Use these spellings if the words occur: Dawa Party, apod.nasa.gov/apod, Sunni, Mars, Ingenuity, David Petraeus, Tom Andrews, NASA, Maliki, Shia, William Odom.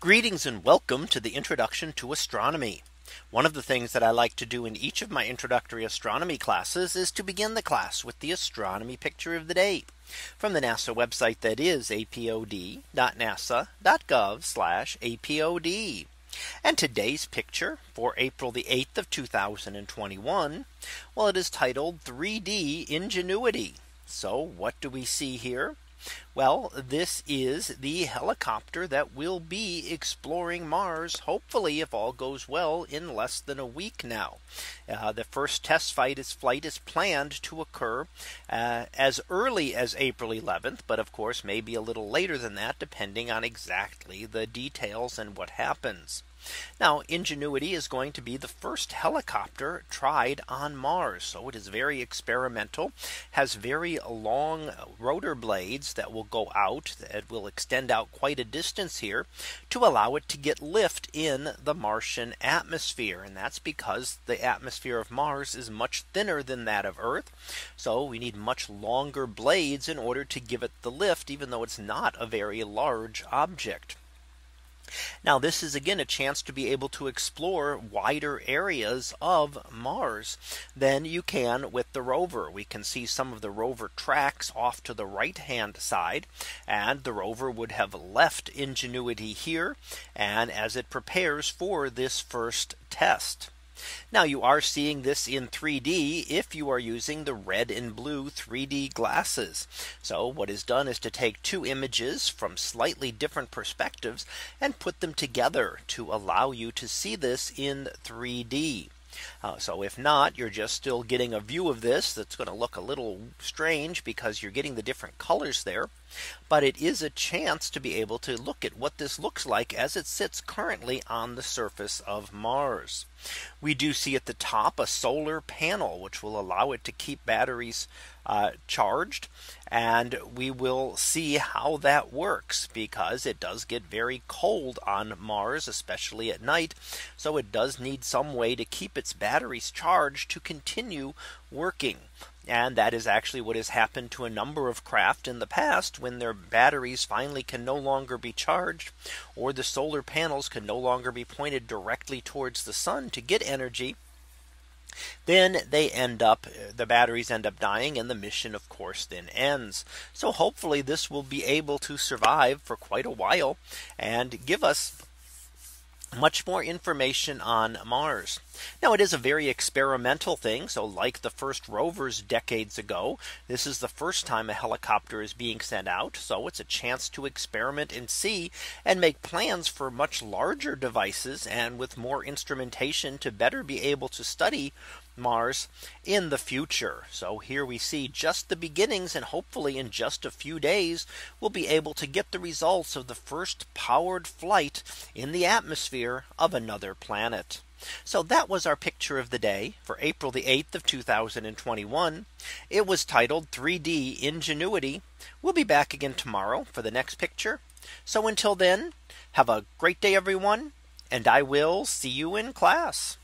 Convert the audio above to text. Greetings and welcome to the introduction to astronomy. One of the things that I like to do in each of my introductory astronomy classes is to begin the class with the astronomy picture of the day from the NASA website, that is apod.nasa.gov/apod. And today's picture for April the 8th of 2021. Well, it is titled 3D Ingenuity. So what do we see here? Well, this is the helicopter that will be exploring Mars, hopefully, if all goes well, in less than a week now. The first test flight is planned to occur as early as April 11th, but of course, maybe a little later than that, depending on exactly the details and what happens. Now, Ingenuity is going to be the first helicopter tried on Mars. So it is very experimental, has very long rotor blades that will go out, that will extend out quite a distance here to allow it to get lift in the Martian atmosphere. And that's because the atmosphere of Mars is much thinner than that of Earth. So we need much longer blades in order to give it the lift, even though it's not a very large object. Now, this is again a chance to be able to explore wider areas of Mars than you can with the rover. We can see some of the rover tracks off to the right hand side, and the rover would have left Ingenuity here, and as it prepares for this first test. Now, you are seeing this in 3D if you are using the red and blue 3D glasses. So what is done is to take two images from slightly different perspectives and put them together to allow you to see this in 3D. So if not, you're just still getting a view of this that's going to look a little strange because you're getting the different colors there. But it is a chance to be able to look at what this looks like as it sits currently on the surface of Mars. We do see at the top a solar panel, which will allow it to keep batteries charged. And we will see how that works, because it does get very cold on Mars, especially at night. So it does need some way to keep its batteries charged to continue working. And that is actually what has happened to a number of craft in the past when their batteries finally can no longer be charged, or the solar panels can no longer be pointed directly towards the sun to get energy. Then the batteries end up dying, and the mission, of course, then ends. So hopefully this will be able to survive for quite a while and give us much more information on Mars. Now, it is a very experimental thing. So like the first rovers decades ago, this is the first time a helicopter is being sent out. So it's a chance to experiment and see and make plans for much larger devices and with more instrumentation to better be able to study Mars in the future. So here we see just the beginnings, and hopefully in just a few days we'll be able to get the results of the first powered flight in the atmosphere of another planet. So that was our picture of the day for April the 8th of 2021. It was titled 3D Ingenuity. We'll be back again tomorrow for the next picture. So until then, have a great day, everyone, and I will see you in class.